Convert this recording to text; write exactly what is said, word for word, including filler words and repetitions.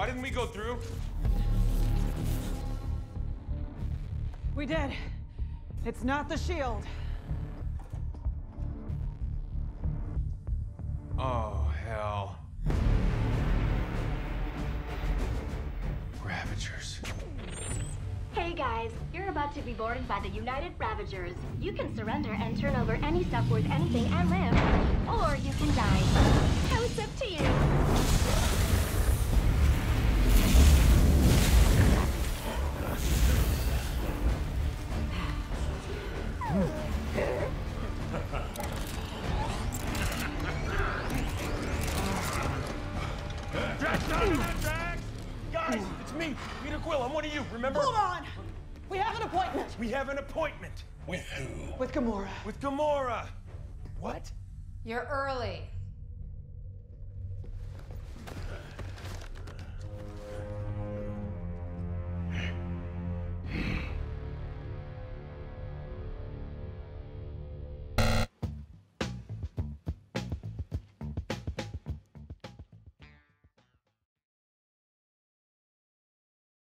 Why didn't we go through? We did. It's not the shield. Oh, hell. Ravagers. Hey guys, you're about to be boarded by the United Ravagers. You can surrender and turn over any stuff worth anything and live, or you can die. Now it's up to you. Drax, no, no, Drax! Guys, it's me, Peter Quill. I'm one of you, remember? Hold on! We have an appointment! We have an appointment! With who? With Gamora. With Gamora! What? You're early.